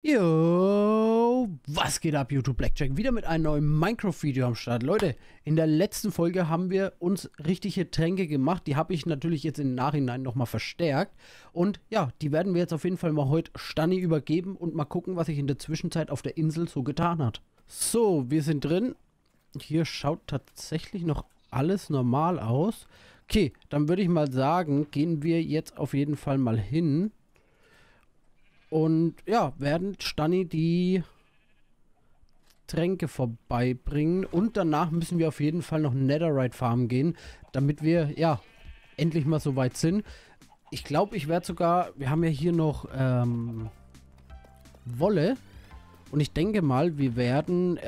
Yo, was geht ab, YouTube? Blackjack wieder mit einem neuen Minecraft-Video am Start. Leute, in der letzten Folge haben wir uns richtige Tränke gemacht. Die habe ich natürlich jetzt im Nachhinein nochmal verstärkt. Und ja, die werden wir jetzt auf jeden Fall mal heute Stanni übergeben und mal gucken, was sich in der Zwischenzeit auf der Insel so getan hat. So, wir sind drin. Hier schaut tatsächlich noch alles normal aus. Okay, dann würde ich mal sagen, gehen wir jetzt auf jeden Fall mal hin. Und ja, werden Stanni die Tränke vorbeibringen. Und danach müssen wir auf jeden Fall noch Netherite farmen gehen, damit wir, ja, endlich mal so weit sind. Ich glaube, ich werde sogar, wir haben ja hier noch Wolle. Und ich denke mal, wir werden,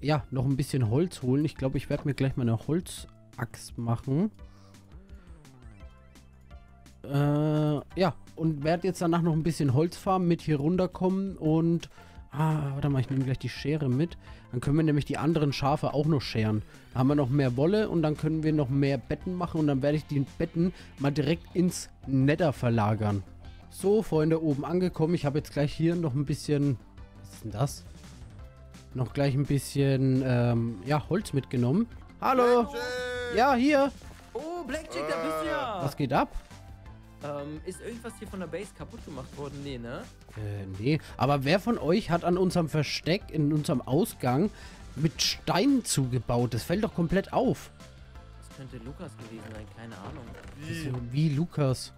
ja, noch ein bisschen Holz holen. Ich glaube, ich werde mir gleich mal eine Holzachs machen. Ja, und werde jetzt danach noch ein bisschen Holz farmen, mit hier runterkommen und... Ah, warte mal, ich nehme gleich die Schere mit. Dann können wir nämlich die anderen Schafe auch noch scheren. Da haben wir noch mehr Wolle und dann können wir noch mehr Betten machen und dann werde ich die Betten mal direkt ins Nether verlagern. So, Freunde, oben angekommen. Ich habe jetzt gleich hier noch ein bisschen... Was ist denn das? Noch gleich ein bisschen, ja, Holz mitgenommen. Hallo! Blackjack. Ja, hier! Oh, Blackjack, da bist du ja! Was geht ab? Ist irgendwas hier von der Base kaputt gemacht worden? Nee, ne? Nee. Aber wer von euch hat an unserem Versteck, in unserem Ausgang, mit Steinen zugebaut? Das fällt doch komplett auf. Das könnte Lukas gewesen sein, keine Ahnung. Wie Lukas?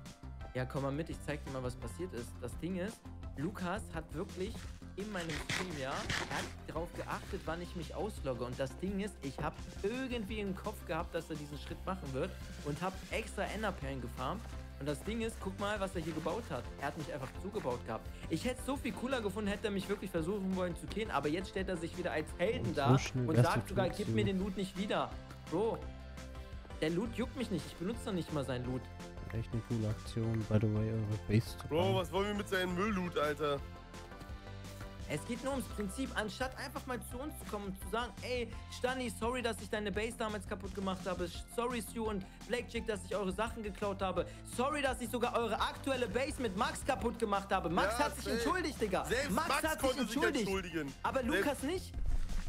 Ja, komm mal mit, ich zeig dir mal, was passiert ist. Das Ding ist, Lukas hat wirklich in meinem Stream, ja, ganz drauf geachtet, wann ich mich auslogge. Und das Ding ist, ich habe irgendwie im Kopf gehabt, dass er diesen Schritt machen wird und habe extra Enderperlen gefarmt. Und das Ding ist, guck mal, was er hier gebaut hat. Er hat mich einfach zugebaut gehabt. Ich hätte es so viel cooler gefunden, hätte er mich wirklich versuchen wollen zu killen. Aber jetzt stellt er sich wieder als Helden und da so und sagt sogar, gib mir den Loot nicht wieder. Bro, der Loot juckt mich nicht. Ich benutze doch nicht mal seinen Loot. Echt eine coole Aktion, by the way, eure Base zu bauen. Bro, was wollen wir mit seinem Müll-Loot, Alter? Es geht nur ums Prinzip, anstatt einfach mal zu uns zu kommen und zu sagen, ey, Stanni, sorry, dass ich deine Base damals kaputt gemacht habe. Sorry, Stu und Blackjack, dass ich eure Sachen geklaut habe. Sorry, dass ich sogar eure aktuelle Base mit Max kaputt gemacht habe. Max ja, hat sich entschuldigt, Digga. Max hat sich entschuldigt, aber Lukas nicht.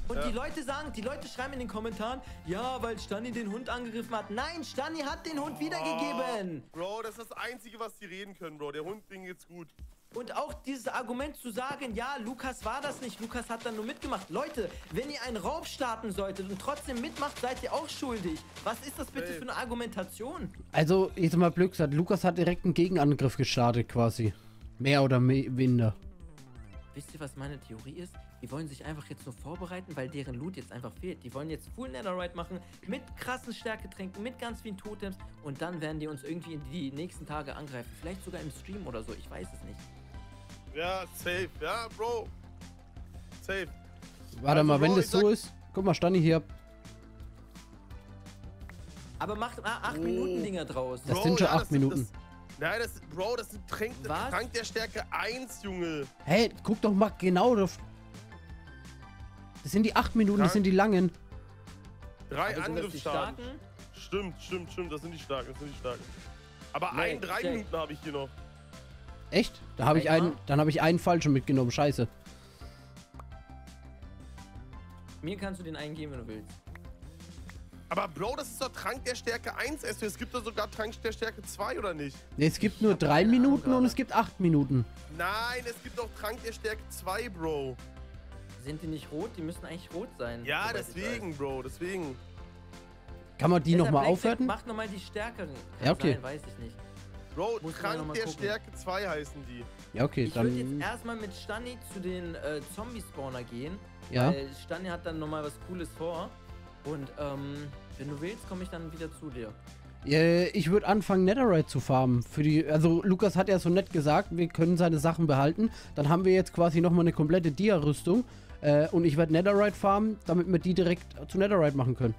Und ja, die Leute sagen, die Leute schreiben in den Kommentaren, ja, weil Stanni den Hund angegriffen hat. Nein, Stanni hat den Hund wiedergegeben. Bro, das ist das Einzige, was die reden können, Bro. Der Hund, Ding geht's gut. Und auch dieses Argument zu sagen, ja, Lukas war das nicht, Lukas hat dann nur mitgemacht. Leute, wenn ihr einen Raub starten solltet und trotzdem mitmacht, seid ihr auch schuldig. Was ist das bitte für eine Argumentation? Also, jetzt mal blöd gesagt, Lukas hat direkt einen Gegenangriff gestartet quasi. Mehr oder minder. Wisst ihr, was meine Theorie ist? Die wollen sich einfach jetzt nur vorbereiten, weil deren Loot jetzt einfach fehlt. Die wollen jetzt Full Netherite machen, mit krassen Stärketränken, mit ganz vielen Totems. Und dann werden die uns irgendwie die nächsten Tage angreifen. Vielleicht sogar im Stream oder so, ich weiß es nicht. Ja, safe. Ja, Bro. Safe. Warte also, mal, Bro, wenn das so ist. Guck mal, Stanni hier. Aber macht 8-Minuten-Dinger draus. Das Bro, sind schon 8 Minuten. Nein, das, Bro, das sind Trank der Stärke 1, Junge. Hey, guck doch mal genau drauf. Das sind die 8 Minuten, das sind die langen. 3 Angriffsstarken. Stimmt. Das sind die starken. Aber ein 3 Minuten habe ich hier noch. Echt? Da habe ich einen, dann habe ich einen falschen mitgenommen. Scheiße. Mir kannst du den einen geben, wenn du willst. Aber Bro, das ist doch Trank der Stärke 1, Essi. Es gibt doch sogar Trank der Stärke 2, oder nicht? Ne, es gibt nur 3 Minuten und es gibt 8 Minuten. Nein, es gibt auch Trank der Stärke 2, Bro. Sind die nicht rot? Die müssen eigentlich rot sein. Ja, deswegen, Bro, deswegen. Kann man die nochmal aufwerten? Mach nochmal die stärkeren. Kann ja, okay. Sein, weiß ich nicht. Bro, Trank der Stärke 2 heißen die. Ja, okay, ich dann... Ich würde jetzt erstmal mit Stanni zu den Zombie-Spawner gehen. Ja. Weil Stanni hat dann nochmal was Cooles vor. Und wenn du willst, komme ich dann wieder zu dir. Yeah, ich würde anfangen, Netherite zu farmen. Für die, also Lukas hat ja so nett gesagt, wir können seine Sachen behalten. Dann haben wir jetzt quasi nochmal eine komplette Dia-Rüstung. Und ich werde Netherite farmen, damit wir die direkt zu Netherite machen können.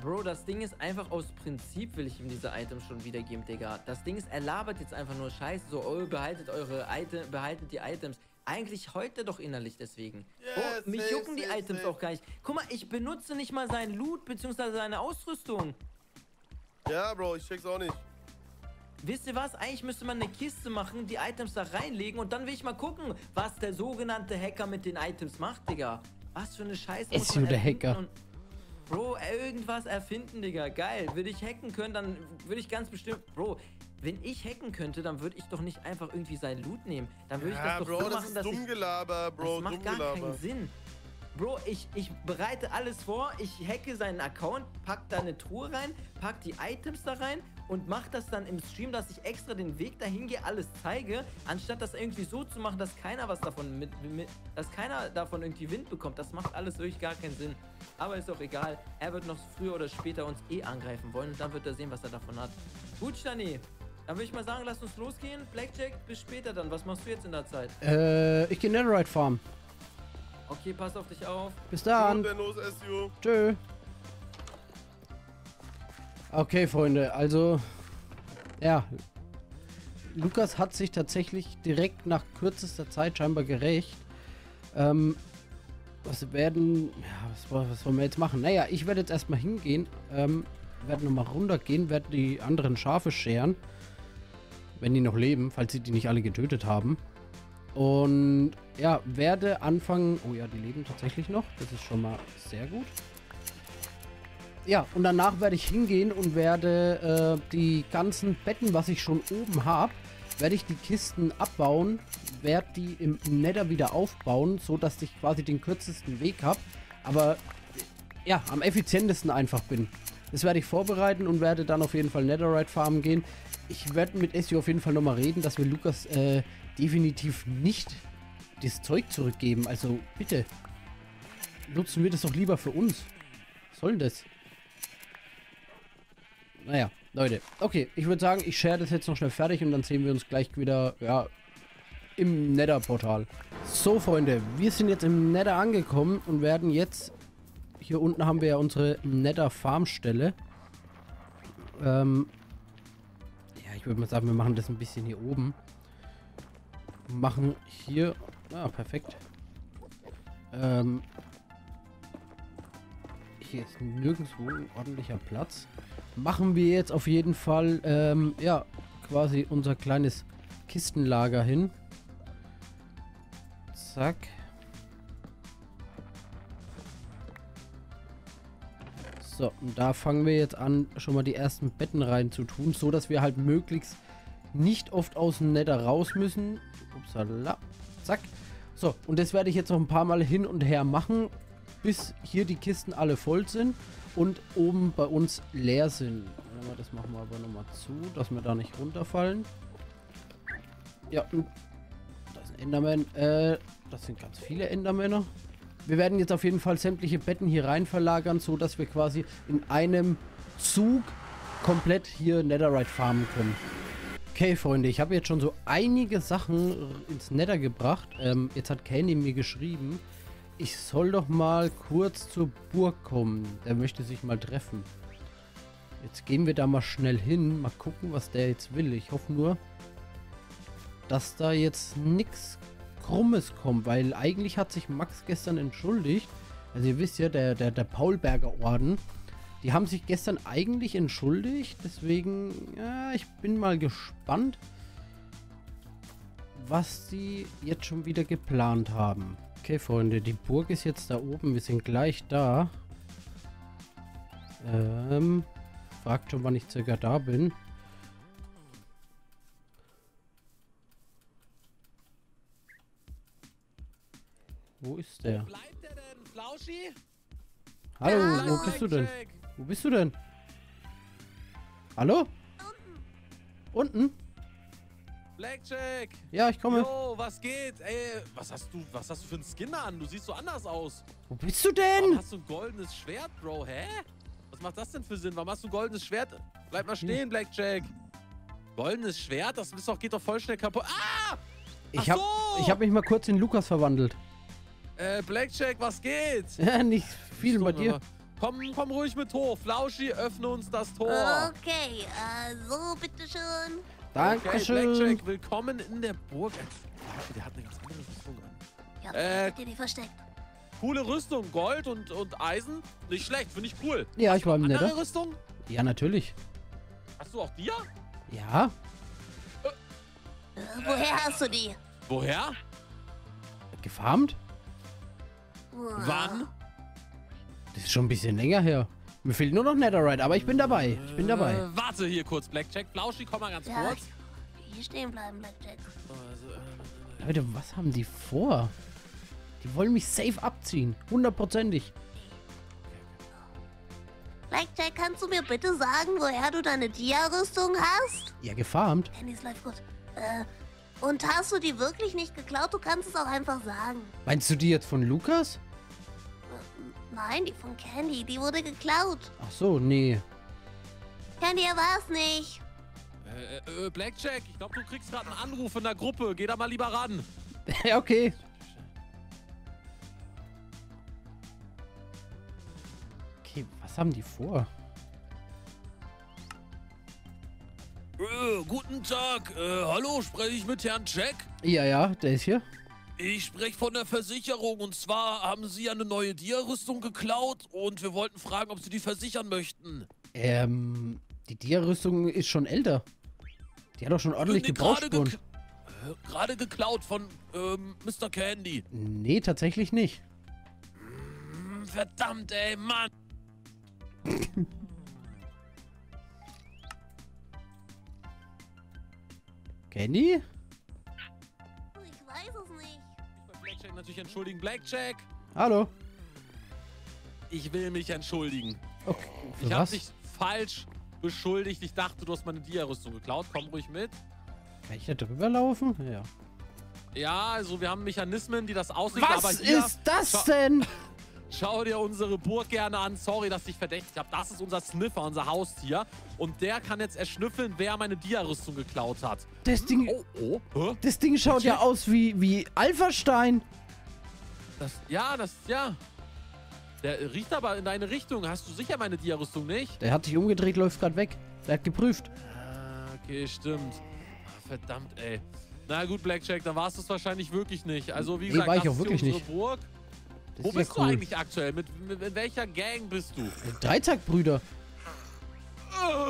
Bro, das Ding ist einfach aus Prinzip, will ich ihm diese Items schon wiedergeben, Digga. Das Ding ist, er labert jetzt einfach nur Scheiße, so, oh, behaltet eure Items, behaltet die Items. Eigentlich heult er doch innerlich deswegen. Yes, oh, mich jucken die Items auch gar nicht. Guck mal, ich benutze nicht mal seinen Loot, beziehungsweise seine Ausrüstung. Ja, Bro, ich check's auch nicht. Wisst ihr was? Eigentlich müsste man eine Kiste machen, die Items da reinlegen und dann will ich mal gucken, was der sogenannte Hacker mit den Items macht, Digga. Was für eine Scheiße. Ist nur der Hacker. Bro, irgendwas erfinden, Digga. Geil. Würde ich hacken können, dann würde ich ganz bestimmt... Bro, wenn ich hacken könnte, dann würde ich doch nicht einfach irgendwie seinen Loot nehmen. Dann würde ich das doch so machen, dass ich... Bro, das macht gar keinen Sinn. Bro, ich bereite alles vor. Ich hacke seinen Account, pack da eine Truhe rein, pack die Items da rein und mach das dann im Stream, dass ich extra den Weg dahin gehe, alles zeige, anstatt das irgendwie so zu machen, dass keiner was davon dass keiner davon irgendwie Wind bekommt. Das macht alles wirklich gar keinen Sinn. Aber ist auch egal. Er wird noch früher oder später uns eh angreifen wollen und dann wird er sehen, was er davon hat. Gut, Stanni. Dann würde ich mal sagen, lass uns losgehen. Blackjack, bis später dann. Was machst du jetzt in der Zeit? Ich gehe Netherite farmen. Okay, pass auf dich auf. Bis dann. Tschö. Okay, Freunde, also... Ja. Lukas hat sich tatsächlich direkt nach kürzester Zeit scheinbar gerecht. Was wollen wir jetzt machen? Naja, ich werde jetzt erstmal hingehen. Werde nochmal runtergehen, werde die anderen Schafe scheren. Wenn die noch leben, falls sie die nicht alle getötet haben. Und ja, werde anfangen... Oh ja, die leben tatsächlich noch. Das ist schon mal sehr gut. Ja, und danach werde ich hingehen und werde die ganzen Betten, was ich schon oben habe, werde ich die Kisten abbauen, werde die im Nether wieder aufbauen, so dass ich quasi den kürzesten Weg habe, aber ja, am effizientesten einfach bin. Das werde ich vorbereiten und werde dann auf jeden Fall Netherite farmen gehen. Ich werde mit Essi auf jeden Fall nochmal reden, dass wir Lukas definitiv nicht das Zeug zurückgeben. Also bitte, nutzen wir das doch lieber für uns. Was soll denn das? Naja, Leute. Okay, ich würde sagen, ich share das jetzt noch schnell fertig und dann sehen wir uns gleich wieder, ja, im Nether-Portal. So, Freunde, wir sind jetzt im Nether angekommen und werden jetzt... Hier unten haben wir ja unsere Nether-Farmstelle. Ja, ich würde mal sagen, wir machen das ein bisschen hier oben. Machen hier... Ah, perfekt. Hier ist nirgendwo ein ordentlicher Platz. Machen wir jetzt auf jeden Fall, ja, quasi unser kleines Kistenlager hin. Zack. So, und da fangen wir jetzt an, schon mal die ersten Betten rein zu tun, so dass wir halt möglichst nicht oft aus dem Nether raus müssen. Upsala. Zack. So, und das werde ich jetzt noch ein paar Mal hin und her machen, bis hier die Kisten alle voll sind. Und oben bei uns leer sind. Das machen wir aber nochmal zu, dass wir da nicht runterfallen. Ja, da ist ein Enderman. Das sind ganz viele Endermänner. Wir werden jetzt auf jeden Fall sämtliche Betten hier rein verlagern, so dass wir quasi in einem Zug komplett hier Netherite farmen können. Okay, Freunde, ich habe jetzt schon so einige Sachen ins Nether gebracht. Jetzt hat Kenny mir geschrieben, ich soll doch mal kurz zur Burg kommen. Der möchte sich mal treffen. Jetzt gehen wir da mal schnell hin. Mal gucken, was der jetzt will. Ich hoffe nur, dass da jetzt nichts Krummes kommt. Weil eigentlich hat sich Max gestern entschuldigt. Also ihr wisst ja, der Paulberger Orden. Die haben sich gestern eigentlich entschuldigt. Deswegen, ja, ich bin mal gespannt, was sie jetzt schon wieder geplant haben. Okay, Freunde, die Burg ist jetzt da oben. Wir sind gleich da. Fragt schon, wann ich circa da bin. Wo ist der? Wo bleibt der denn, Flauschi? Hallo, ja, wo bist du denn? Wo bist du denn? Hallo? Unten? Blackjack! Ja, ich komme. Jo, was geht? Ey, was hast du für einen Skinner an? Du siehst so anders aus. Wo bist du denn? Warum hast du ein goldenes Schwert, Bro? Hä? Was macht das denn für Sinn? Warum hast du ein goldenes Schwert? Bleib mal stehen, Blackjack. Goldenes Schwert? Das ist doch, geht doch voll schnell kaputt. Ah! Ich hab mich mal kurz in Lukas verwandelt. Blackjack, was geht? Ja, nicht viel bei dir. Komm ruhig mit hoch. Flauschi, öffne uns das Tor. Okay, so bitteschön. Dankeschön. Okay, Blackjack, willkommen in der Burg. Der hat eine ganz andere Rüstung an. Ja, ich hab die nicht versteckt. Coole Rüstung, Gold und Eisen. Nicht schlecht, finde ich cool. Ja, ich war im Nether. Andere Rüstung? Ja, natürlich. Hast du auch die? Ja. Woher hast du die? Woher? Gefarmt? Wann? Das ist schon ein bisschen länger her. Mir fehlt nur noch Netherite, aber ich bin dabei. Ich bin dabei. Warte hier kurz, Blackjack. Flauschi, komm mal ganz kurz. Hier stehen bleiben, Blackjack. Leute, was haben die vor? Die wollen mich safe abziehen. 100%ig. Blackjack, kannst du mir bitte sagen, woher du deine Dia-Rüstung hast? Ja, gefarmt. Handys läuft gut. Und hast du die wirklich nicht geklaut? Du kannst es auch einfach sagen. Meinst du die jetzt von Lukas? Nein, die von Candy. Die wurde geklaut. Ach so, nee. Candy, er war's nicht. Blackjack, ich glaube, du kriegst gerade einen Anruf in der Gruppe. Geh da mal lieber ran. Ja, okay. Okay, was haben die vor? Guten Tag. Hallo, spreche ich mit Herrn Jack? Ja, ja, der ist hier. Ich spreche von der Versicherung. Und zwar haben Sie eine neue Dia-Rüstung geklaut und wir wollten fragen, ob Sie die versichern möchten. Die Dia-Rüstung ist schon älter. Die hat doch schon ordentlich Gebrauchsspuren. Gerade geklaut von Mr. Candy. Nee, tatsächlich nicht. Verdammt, ey, Mann. Candy? Ich weiß es nicht. Ich will Blackjack natürlich entschuldigen. Blackjack! Hallo? Ich will mich entschuldigen. Okay. Ich hab dich falsch beschuldigt. Ich dachte, du hast meine Dia-Rüstung geklaut. Komm ruhig mit. Kann ich da drüber laufen? Ja. Ja, also wir haben Mechanismen, die das auslösen. Was ist das denn? Schau dir unsere Burg gerne an. Sorry, dass ich verdächtigt habe. Das ist unser Sniffer, unser Haustier. Und der kann jetzt erschnüffeln, wer meine Dia-Rüstung geklaut hat. Das Ding, das Ding schaut ja aus wie Alphastein. Ja. Der riecht aber in deine Richtung. Hast du sicher meine Dia-Rüstung nicht? Der hat sich umgedreht, läuft gerade weg. Der hat geprüft. Ah, okay, stimmt. Verdammt, ey. Na gut, Blackjack, dann warst du es wahrscheinlich wirklich nicht. Also wie gesagt, war ich auch wirklich nicht. Burg. Wo bist du eigentlich aktuell? Mit welcher Gang bist du? Dreizack-Brüder.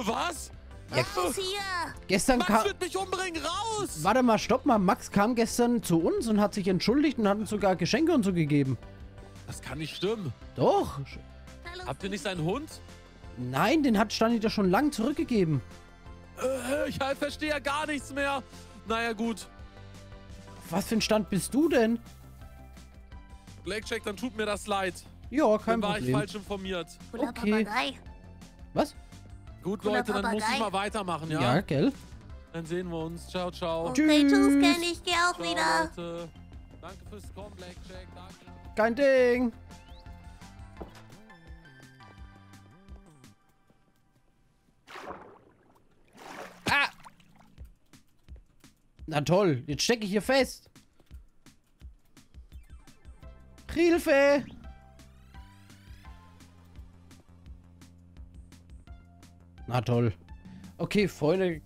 Was? Ja, raus hier! Gestern Max wird mich umbringen, raus! Warte mal, stopp mal. Max kam gestern zu uns und hat sich entschuldigt und hat uns sogar Geschenke und so gegeben. Das kann nicht stimmen. Doch. Habt ihr nicht seinen Hund? Nein, den hat Stanni doch schon lang zurückgegeben. Ich verstehe ja gar nichts mehr. Naja, gut. Auf was für ein Stand bist du denn? Blackjack, dann tut mir das leid. Ja, kein Problem. Dann war ich falsch informiert. Okay. Was? Gut, Leute, dann muss ich mal weitermachen, ja? Ja, gell? Dann sehen wir uns. Ciao, ciao. Okay, tschüss, Kenny, ich geh auch wieder. Leute. Danke fürs Kommen, Blackjack. Danke. Kein Ding. Ah! Na toll, jetzt stecke ich hier fest. Hilfe! Na toll. Okay, Freunde,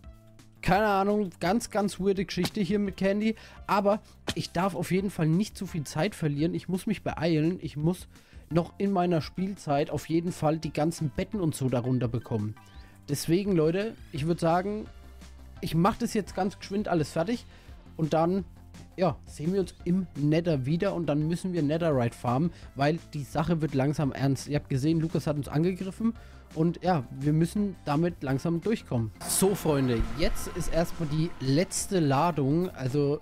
keine Ahnung, ganz weirde Geschichte hier mit Candy, aber ich darf auf jeden Fall nicht zu viel Zeit verlieren. Ich muss mich beeilen. Ich muss noch in meiner Spielzeit auf jeden Fall die ganzen Betten und so darunter bekommen. Deswegen, Leute, ich würde sagen, ich mache das jetzt ganz geschwind alles fertig und dann... Ja, sehen wir uns im Nether wieder und dann müssen wir Netherite farmen, weil die Sache wird langsam ernst. Ihr habt gesehen, Lukas hat uns angegriffen und ja, wir müssen damit langsam durchkommen. So, Freunde, jetzt ist erstmal die letzte Ladung. Also,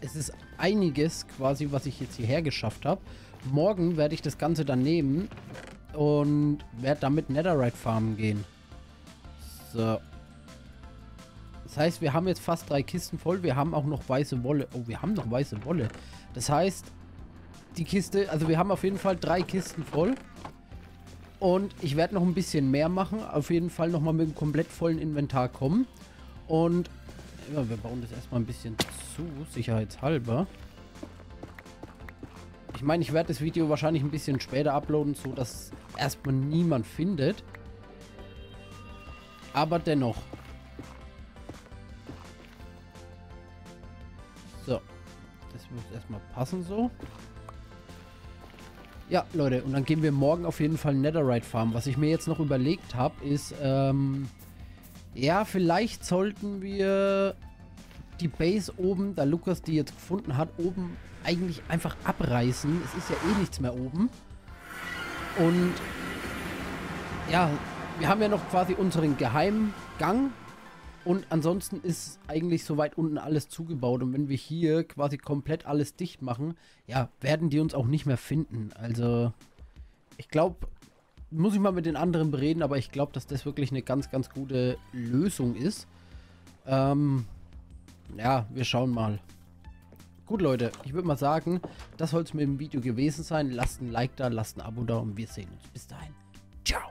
es ist einiges quasi, was ich jetzt hierher geschafft habe. Morgen werde ich das Ganze dann nehmen und werde damit Netherite farmen gehen. So. Das heißt, wir haben jetzt fast 3 Kisten voll. Wir haben auch noch weiße Wolle. Oh, wir haben noch weiße Wolle. Das heißt, die Kiste... Also wir haben auf jeden Fall 3 Kisten voll. Und ich werde noch ein bisschen mehr machen. Auf jeden Fall nochmal mit einem komplett vollen Inventar kommen. Und ja, wir bauen das erstmal ein bisschen zu, sicherheitshalber. Ich meine, ich werde das Video wahrscheinlich ein bisschen später uploaden, so dass erstmal niemand findet. Aber dennoch... So, das muss erstmal passen so. Ja, Leute, und dann gehen wir morgen auf jeden Fall Netherite farmen. Was ich mir jetzt noch überlegt habe, ist, ja, vielleicht sollten wir die Base oben, da Lukas die jetzt gefunden hat, oben eigentlich einfach abreißen. Es ist ja eh nichts mehr oben. Und ja, wir haben ja noch quasi unseren geheimen Gang. Und ansonsten ist eigentlich soweit unten alles zugebaut. Und wenn wir hier quasi komplett alles dicht machen, ja, werden die uns auch nicht mehr finden. Also, ich glaube, muss ich mal mit den anderen bereden, aber ich glaube, dass das wirklich eine ganz, ganz gute Lösung ist. Ja, wir schauen mal. Gut, Leute, ich würde mal sagen, das soll es mit dem Video gewesen sein. Lasst ein Like da, lasst ein Abo da und wir sehen uns. Bis dahin. Ciao.